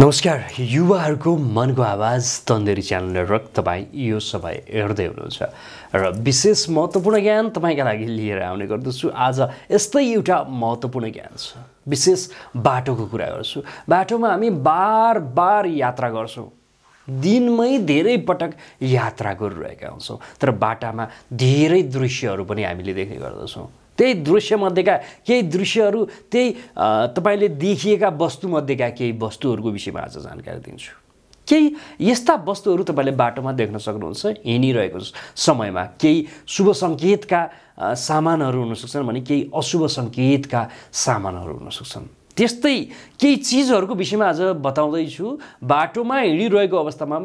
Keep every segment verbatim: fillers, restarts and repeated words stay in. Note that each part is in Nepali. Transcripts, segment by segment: नमस्कार युवाहरुको मनको आवाज तन्देरी च्यानलले रक तपाई यो सबै हेर्दै हुनुहुन्छ र विशेष महत्त्वपूर्ण ज्ञान तपाईका लागि लिएर आउने गर्दछु। आज यस्तै एउटा महत्त्वपूर्ण ज्ञान छ, विशेष बाटोको कुरा गर्छु। बाटोमा हामी बारबार यात्रा गर्छौं, दिनमै धेरै पटक यात्रा गरिरहेका हुन्छौं, तर बाटामा धेरै दृश्यहरू पनि हामीले देख्ने गर्दछौं। त्यही दृश्य मध्येका केही दृश्यहरू, त्यही तपाईले देखिएका वस्तु मध्येका केही वस्तुहरूको विषयमा आज जानकारी दिन्छु। केही यस्ता वस्तुहरू तपाईले बाटोमा देख्न सक्नुहुन्छ, हिँडिरहेको समयमा केही शुभ संकेतका सामानहरू हुन सक्छन् भने केही अशुभ संकेतका सामानहरू हुन सक्छन्। त्यस्तै केही चीजहरूको विषयमा आज बताउँदै छु। बाटोमा हिँडिरहेको अवस्थामा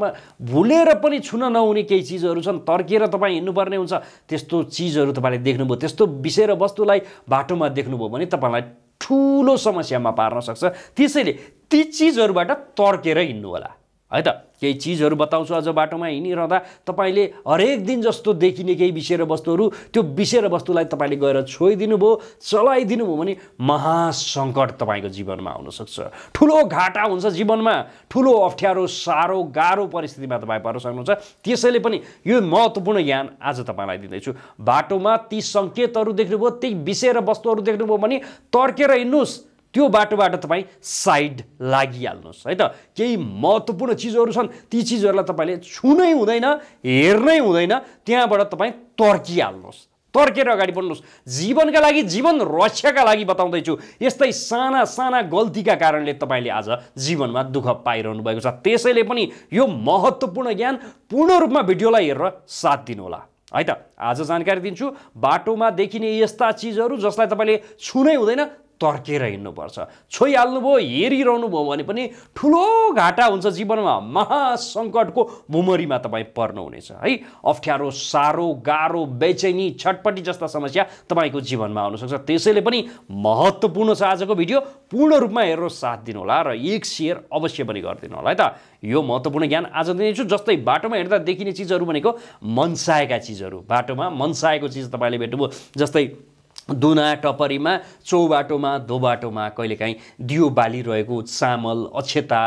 भुलेर पनि छुन नहुने केही चीजहरू छन्, तर्केर तपाई हिँड्नु पर्ने हुन्छ। त्यस्तो चीजहरू तपाईले देख्नुभयो, त्यस्तो विषय र वस्तुलाई बाटोमा देख्नुभयो भने तपाईलाई ठूलो समस्यामा पार्न सक्छ। त्यसैले ती चीजहरूबाट तर्केर हिँड्नु होला है त। केही चीजहरू बताउँछु आज। बाटोमा हिँडिरहँदा तपाईले हरेक दिन जस्तो देखिने केही विषय र वस्तुहरू, त्यो विषय र वस्तुलाई तपाईले गएर छोइदिनु भो, चलाइदिनु भो भने महासंकट तपाईको जीवनमा आउन सक्छ। ठूलो घाटा हुन्छ जीवनमा, ठूलो अप्ठ्यारो सारो गाह्रो परिस्थितिमा तपाई पर्न सक्नुहुन्छ। त्यसैले पनि यो महत्त्वपूर्ण ज्ञान आज तपाईलाई दिँदैछु। बाटोमा ती संकेतहरू देख्नुभयो, ती विषय र वस्तुहरू देख्नुभयो भने तर्केर हिँड्नुस्, त्यो बाटोबाट तपाई साइड लागिहाल्नुस् है त। केही महत्त्वपूर्ण चीजहरू छन्, ती चीजहरूलाई तपाईले छुनै हुँदैन, हेर्नै हुँदैन, त्यहाँबाट तपाई तर्किहाल्नुस्, तर्केर अगाडि बढ्नुस्। जीवनका लागि, जीवन रक्षाका लागि बताउँदै छु। यस्तै साना साना गल्तीका कारणले तपाईले आज जीवनमा दुःख पाइरहनु भएको छ। त्यसैले पनि यो महत्त्वपूर्ण ज्ञान पूर्ण रूपमा भिडियोलाई हेरेर साथ दिनु होला है त। आज जानकारी दिन्छु बाटोमा देखिने यस्ता चीजहरू जसलाई तपाईले छुनै हुँदैन, तर्केर हिँड्नुपर्छ। छोइहाल्नुभयो, हेरिरहनुभयो भने पनि ठूलो घाटा हुन्छ जीवनमा, महासङ्कटको भुमरीमा तपाईँ पर्नुहुनेछ है। अप्ठ्यारो सारो गाह्रो बेचैनी छटपटी जस्ता समस्या तपाईँको जीवनमा आउनसक्छ। त्यसैले पनि महत्त्वपूर्ण छ आजको भिडियो, पूर्ण रूपमा हेरेर साथ दिनुहोला र एक सेयर अवश्य पनि गरिदिनु होला है त। यो महत्त्वपूर्ण ज्ञान आज दिनेछु। जस्तै बाटोमा हिँड्दा देखिने चिजहरू भनेको मनसाएका चिजहरू, बाटोमा मनसाएको चिज तपाईँले भेट्नुभयो। जस्तै दुना टपरीमा, चौबाटोमा, दोबाटोमा कहिलेकाहीँ दियो बालिरहेको चामल, अक्षता,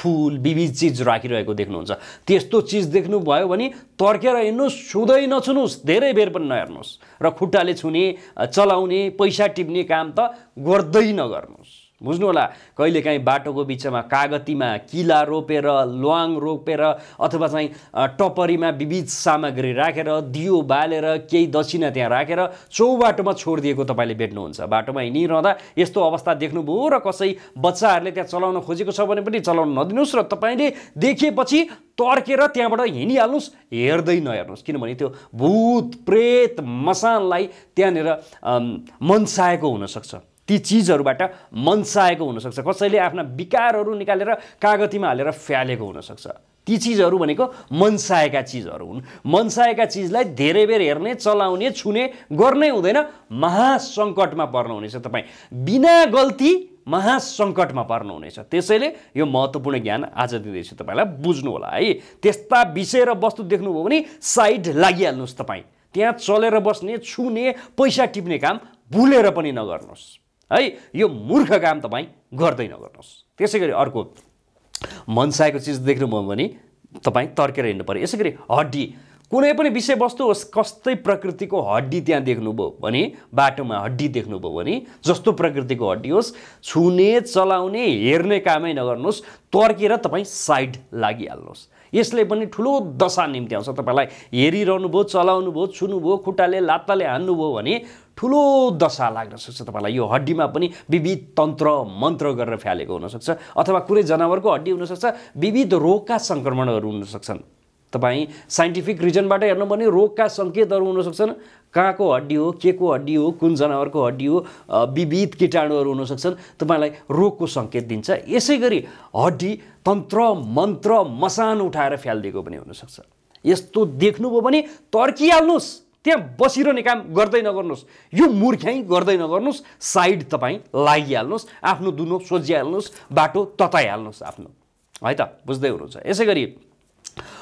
फूल, विविध चिज राखिरहेको देख्नुहुन्छ। त्यस्तो चिज देख्नुभयो भने तर्केर हिँड्नुहोस्, छुँदै नछुनुहोस्, धेरै बेर पनि नहेर्नुहोस् र खुट्टाले छुने, चलाउने, पैसा टिप्ने काम त गर्दै नगर्नुहोस्। बुझ्नु होला, कहिलेकाहीँ बाटोको बिचमा कागतीमा किला रोपेर, ल्वाङ रोपेर, अथवा चाहिँ टपरीमा विविध सामग्री राखेर, दियो बालेर, केही दक्षिणा त्यहाँ राखेर चौबाटोमा छोडिदिएको तपाईले भेट्नुहुन्छ। बाटोमा हिँडिरहँदा यस्तो अवस्था देख्नुभयो र कसै बच्चाहरूले त्यहाँ चलाउन खोजेको छ भने पनि चलाउन नदिनुहोस् र तपाईँले देखेपछि तर्केर त्यहाँबाट हिँडिहाल्नुहोस्, हेर्दै नहेर्नुहोस्। किनभने त्यो भूत प्रेत मसानलाई त्यहाँनिर मनसाएको हुनसक्छ, ती चीजहरुबाट मनसाएको हुन सक्छ। कसैले आफ्ना विकारहरु निकालेर कागतीमा हालेर फ्यालेको हुन सक्छ। ती चीजहरु भनेको मनसाएका चीजहरु हुन्। मनसाएका चीजलाई धेरै बेर हेर्ने, चलाउने, छुने गर्नै हुँदैन, महासंकटमा पर्नुहुनेछ तपाई। बिना गल्ती महासंकटमा पर्नुहुनेछ। त्यसैले यो महत्त्वपूर्ण ज्ञान आज दिँदैछु, तपाईलाई बुझ्नु होला है। त्यस्ता विषय र वस्तु देख्नुभयो भने साइड लागिहाल्नुस्। तपाई त्यहाँ चलेर बस्ने, छुने, पैसा टिप्ने काम भुलेर पनि नगर्नुस् है। यो मूर्ख काम तपाई गर्दै नगर्नुहोस्। त्यसैगरी अर्को, मनसाएको चीज देख्नुभयो भने तपाई तर्केर हिँड्नु पर्यो। यसैगरी हड्डी, कुनै पनि विषयवस्तु होस्, कस्तै प्रकृतिको हड्डी त्यहाँ देख्नुभयो भने, बाटोमा हड्डी देख्नुभयो भने, जस्तो प्रकृतिको हड्डी होस्, छुने, चलाउने, हेर्ने कामै नगर्नुहोस्, तर्केर तपाई साइड लागिहाल्नुहोस्। यसले पनि ठूलो दशा निम्त्याउँछ। तपाईलाई हेरिरहनुभयो, चलाउनुभयो, छुनुभयो, खुट्टाले लात्ताले हान्नुभयो भने ठूलो दशा लाग्न सक्छ तपाईलाई। यो हड्डीमा पनि विविध तन्त्र मन्त्र गरेर फ्यालेको हुनसक्छ, अथवा कुनै जनावरको हड्डी हुनसक्छ। विविध रोगका सङ्क्रमणहरू हुन सक्छन्। तपाईँ साइन्टिफिक रिजनबाट हेर्नु भने रोगका सङ्केतहरू हुन सक्छन्। कहाँको हड्डी हो, के को हड्डी हो, कुन जनावरको हड्डी हो, विविध कीटाणुहरू हुन सक्छन्, तपाईलाई रोगको सङ्केत दिन्छ। यसैगरी हड्डी तन्त्र मन्त्र मसान उठाएर फ्यालिदिएको पनि हुन सक्छ। यस्तो देख्नुभयो भने तर्किहाल्नुस्, त्यहाँ बसिरहने काम गर्दै नगर्नुस्। यो मूर्खाइ गर्दै नगर्नुस्, साइड तपाईँ लागिहाल्नुहोस्, आफ्नो दुनो सोझिहाल्नुहोस्, बाटो तताइहाल्नुहोस् आफ्नो है त। बुझ्दै हुनुहुन्छ। यसैगरी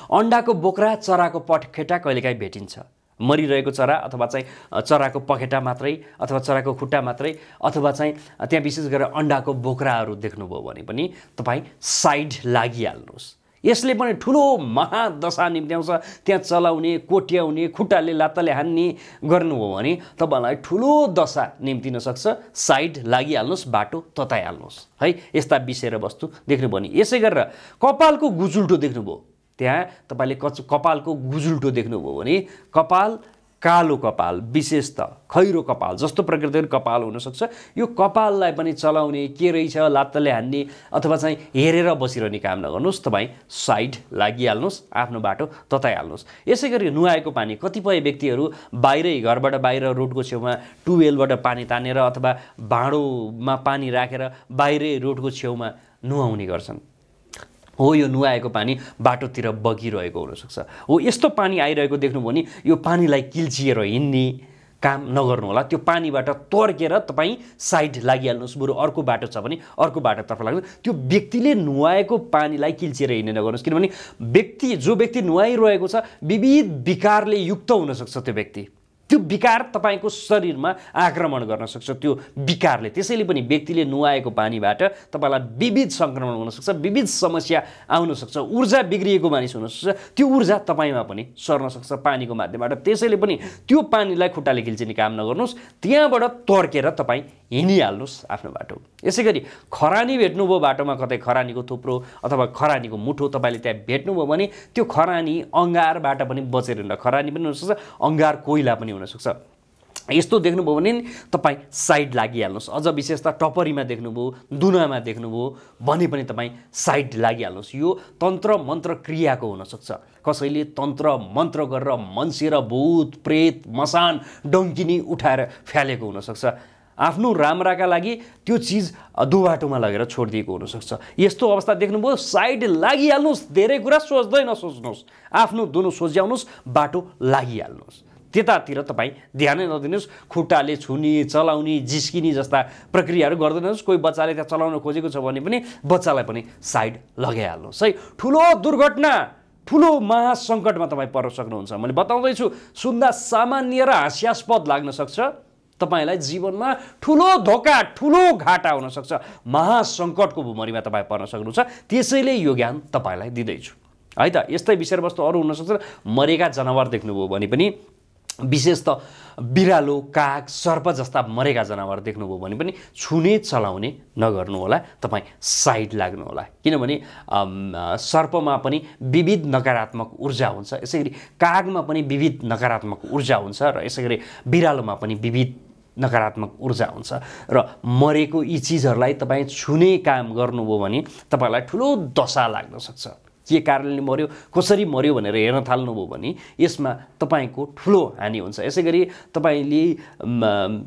अन्डाको बोक्रा, चराको पटखेटा कहिलेकाहीँ भेटिन्छ। मरिरहेको चरा अथवा चाहिँ चराको पखेटा मात्रै अथवा चराको खुट्टा मात्रै अथवा चाहिँ त्यहाँ विशेष गरेर अण्डाको बोक्राहरू देख्नुभयो भने पनि तपाई साइड लागिहाल्नुस्। यसले पनि ठूलो महादशा निम्त्याउँछ। त्यहाँ चलाउने कोट्याउने खुट्टाले लातले हान्ने गर्नुभयो भने तपाईलाई ठूलो दशा निम्तिन सक्छ। साइड लागिहाल्नुस्, बाटो तताइहाल्नुस् है। यस्ता विषय र वस्तु देख्नु भने यसै गरेर कपालको गुजुल्टो देख्नुभयो, त्यहाँ तपाईले कपालको गुजुल्टो देख्नुभयो भने कपाल कालो कपाल, विशेषत खैरो कपाल जस्तो प्रकृतिको कपाल हुन सक्छ। यो कपाललाई पनि चलाउने के रहेछ लात्तले हान्ने अथवा चाहिँ हेरेर बसिरहने काम नगर्नुस्। तपाई साइड लागिहाल्नुस्, आफ्नो बाटो तताइहाल्नुस्। यसैगरी नुहाएको पानी, कतिपय व्यक्तिहरू बाहिरै घरबाट बाहिर रोडको छेउमा ट्युबवेलबाट पानी तानेर अथवा भाँडोमा पानी राखेर बाहिरै रोडको छेउमा नुहाउने गर्छन्। हो यो नुहाएको पानी बाटोतिर बगिरहेको हुन सक्छ। हो यस्तो पानी आइरहेको देख्नुभयो भने यो पानीलाई किल्चिएर हिन्ने काम नगर्नु होला। त्यो पानीबाट तर्केर तपाई साइड लागिहाल्नुस्, बरु अर्को बाटो छ भने अर्को बाटोतर्फ लाग्नु। त्यो व्यक्तिले नुहाएको पानीलाई किल्चिएर हिँड्ने नगर्नुस्, किनभने व्यक्ति जो व्यक्ति नुहाइरहेको छ विविध विकारले युक्त हुन सक्छ। त्यो व्यक्ति त्यो विकार तपाईको शरीरमा आक्रमण गर्न सक्छ। त्यो विकारले त्यसैले पनि व्यक्तिले नुहाएको पानीबाट तपाईलाई विविध संक्रमण हुन सक्छ, विविध समस्या आउन सक्छ। ऊर्जा बिग्रिएको मानिस हुन सक्छ, त्यो ऊर्जा तपाईमा पनि सर्न सक्छ पानीको माध्यमबाट। त्यसैले पनि त्यो पानीलाई खुट्टाले खिल्चिने काम नगर्नुस्, त्यहाँबाट तर्केर तपाई हिँडिहाल्नुस् आफ्नो बाटो। यसैगरी खरानी भेट्नुभयो बाटोमा, कतै खरानीको थुप्रो अथवा खरानीको मुठो तपाईले त्यहाँ भेट्नुभयो भने त्यो खरानी अंगारबाट पनि बचेर हिँड्नु। खरानी पनि हुन सक्छ, अंगार कोइला पनि हुन सक्छ। यस्तो देख्नुभयो भने तपाई साइड लागिहाल्नुस्। अझ विशेषता टपरीमा देख्नुभयो, दुनामा देख्नुभयो भने पनि तपाई साइड लागिहाल्नुस्। यो तन्त्र मन्त्र क्रियाको हुन सक्छ। कसैले तन्त्र मन्त्र गरेर मन्सेर भूत प्रेत मसान डङ्किनी उठाएर फ्यालेको हुन सक्छ। आफ्नो राम्राका लागि त्यो चीज दुबाटोमा लगेर छोडिदिएको हुन सक्छ। यस्तो अवस्था देख्नुभयो साइड लागिहाल्नुस्। धेरै कुरा सोच्दै नसोच्नुस्, आफ्नो दुनो सोच्याउनुस्, बाटो लागिहाल्नुस्। त्यतातिर तपाई ध्यानै नदिनुस्। खुट्टाले छुने चलाउने जिस्किने जस्ता प्रक्रियाहरू गर्दैनस्। कोही बच्चाले त्यहाँ चलाउन खोजेको छ भने पनि बच्चालाई पनि साइड लगाइहाल्नुहोस् है। ठुलो दुर्घटना, ठुलो महासङ्कटमा तपाईँ पर्न सक्नुहुन्छ। मैले बताउँदैछु, सुन्दा सामान्य र हास्यास्पद लाग्न सक्छ, तपाईलाई जीवनमा ठुलो धोका ठुलो घाटा हुन सक्छ। महासङ्कटको भुमरीमा तपाईँ पर्न सक्नुहुन्छ। त्यसैले यो ज्ञान तपाईँलाई दिँदैछु है त। यस्तै विषयवस्तु अरू हुनसक्छ। मरेका जनावर देख्नुभयो भने पनि, विशेषत बिरालो काग सर्प जस्ता मरेका जनावर देख्नुभयो भने पनि छुने चलाउने नगर्नुहोला, तपाईँ साइड लाग्नुहोला। किनभने सर्पमा पनि विविध नकारात्मक ऊर्जा हुन्छ, यसैगरी कागमा पनि विविध नकारात्मक ऊर्जा हुन्छ र यसैगरी बिरालोमा पनि विविध नकारात्मक ऊर्जा हुन्छ। र मरेको यी चिजहरूलाई तपाईँ छुने काम गर्नुभयो भने तपाईँलाई ठुलो दशा लाग्न सक्छ। के कारणले मर्यो, कसरी मर्यो भनेर हेर्न थाल्नुभयो भने यसमा तपाईको ठुलो हानि हुन्छ। यसैगरी तपाईले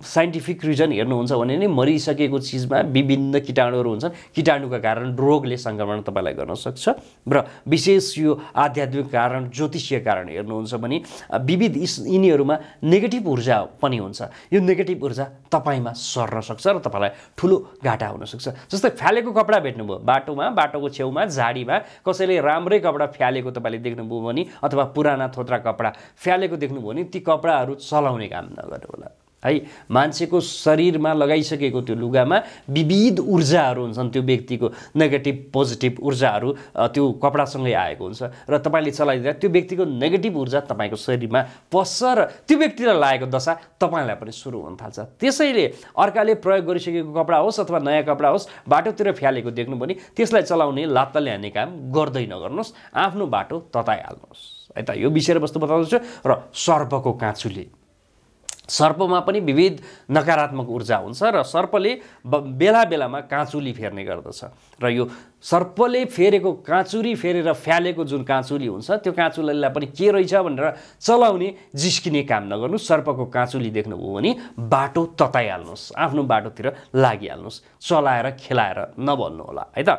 साइन्टिफिक रिजन हेर्नुहुन्छ भने नि मरिसकेको चिजमा विभिन्न कीटाणुहरू हुन्छन्। कीटाणुका कारण रोगले संक्रमण तपाईलाई गर्न सक्छ। र विशेष यो आध्यात्मिक कारण, ज्योतिषीय कारण हेर्नुहुन्छ भने विविध यिनीहरूमा नेगेटिभ ऊर्जा पनि हुन्छ। यो नेगेटिभ ऊर्जा तपाईमा सर्न सक्छ र तपाईलाई ठुलो घाटा हुन सक्छ। जस्तै फ्यालेको कपडा भेट्नुभयो बाटोमा, बाटोको छेउमा, झाडीमा, कसैले राम्रै कपडा फ्यालेको तपाईले देख्नुभयो भने अथवा पुराना थोत्रा कपडा फ्यालेको देख्नुभयो भने ती कपडाहरू चलाउने काम नगर्नुहोला है। मान्छेको शरीरमा लगाइसकेको त्यो लुगामा विविध ऊर्जाहरू हुन्छन्। त्यो व्यक्तिको नेगेटिभ पोजिटिभ ऊर्जाहरू त्यो कपडासँगै आएको हुन्छ र तपाईँले चलाइदिँदा त्यो व्यक्तिको नेगेटिभ ऊर्जा तपाईँको शरीरमा पस्छ र त्यो व्यक्तिलाई लागेको दशा तपाईँलाई पनि सुरु हुन थाल्छ। त्यसैले अर्काले प्रयोग गरिसकेको कपडा होस् अथवा नयाँ कपडा होस्, बाटोतिर फ्यालेको देख्नुभयो भने त्यसलाई चलाउने लात्तले हान्ने काम गर्दै नगर्नुहोस्, आफ्नो बाटो तताइहाल्नुहोस् है त। यो विषयवस्तु बताउँदैछु। र सर्पको काँचुले, सर्पमा पनि विविध नकारात्मक ऊर्जा हुन्छ र सर्पले बेला बेलामा काँचुली फेर्ने गर्दछ। र यो सर्पले फेरेको काँचुली फेरेर फ्यालेको जुन काँचुली हुन्छ त्यो काँचुलीलाई पनि के रहेछ भनेर चलाउने जिस्किने काम नगर्नु। सर्पको काँचुली देख्नुभयो भने बाटो तताइहाल्नुहोस्, आफ्नो बाटोतिर लागिहाल्नुहोस्, चलाएर खेलाएर नभन्नुहोला है त।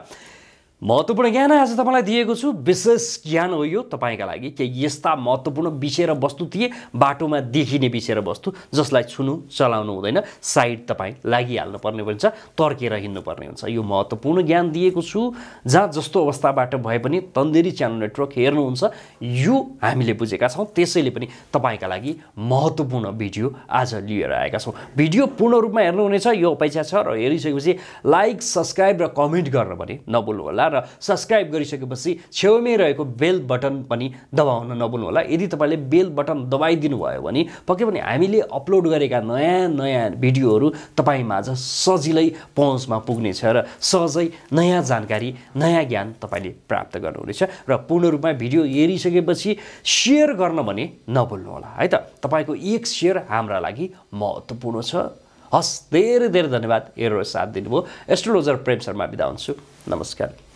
महत्त्वपूर्ण ज्ञान आज तपाईलाई दिएको छु। विशेष ज्ञान हो यो तपाईका लागि के यस्ता महत्त्वपूर्ण विषय र वस्तु थिए बाटोमा देखिने विषय र वस्तु जसलाई छुनु चलाउनु हुँदैन, साइड तपाई लागिहाल्नु पर्ने हुन्छ, तर्केर हिड्नु पर्ने हुन्छ। यो महत्त्वपूर्ण ज्ञान दिएको छु। जहाँ जस्तो अवस्थाबाट भए पनि तन्देरी च्यानल नेटवर्क हेर्नुहुन्छ, यो हामीले बुझेका छौं। त्यसैले पनि तपाईका लागि महत्त्वपूर्ण भिडियो आज लिएर आएका छौं। भिडियो पूर्ण रूपमा हेर्नु हुनेछ यो अपेक्षा छ र हेरिसकेपछि लाइक सब्स्क्राइब र कमेन्ट गर्न पनि नभुल्नु होला र सब्स्क्राइब गरिसकेपछि छेउमै रहेको बेल बटन पनि दबाउन नभुल्नु होला। यदि तपाईले बेल बटन दबाइदिनु भयो भने पक्कै पनि हामीले अपलोड गरेका नयाँ नयाँ भिडियोहरू तपाईमाझ सजिलै पहुँचमा पुग्नेछ र सजिलै नयाँ जानकारी नयाँ ज्ञान तपाईले प्राप्त गर्नुहुनेछ। र पूर्ण रूपमा भिडियो हेरिसकेपछि शेयर गर्न भने नभुल्नु होला है त। तपाईको एक शेयर हाम्रा लागि महत्त्वपूर्ण छ। हस्, धेरै धेरै धन्यवाद। हेरेर साथ दिनुभयो। एस्ट्रोलोजर प्रेम शर्मा बिदा हुन्छु। नमस्कार।